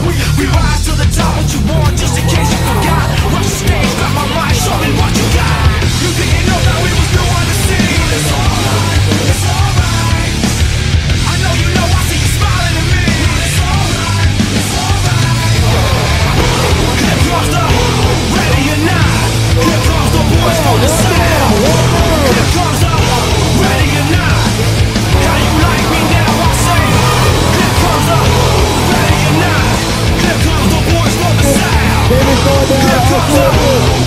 We rise to the top, what you want, just in case you forgot. Rush the stage, grab my mic, show me what you got. You didn't know that we was doing the city. It's alright, it's alright. I know you know, I see you smiling at me. It's alright, it's alright. Here comes the, ready or not. Here comes the boys from the sound. Here comes the, ready or not. How you like me now, I say. Here comes the, ready or not. Here comes the boys from the sound. Here comes the,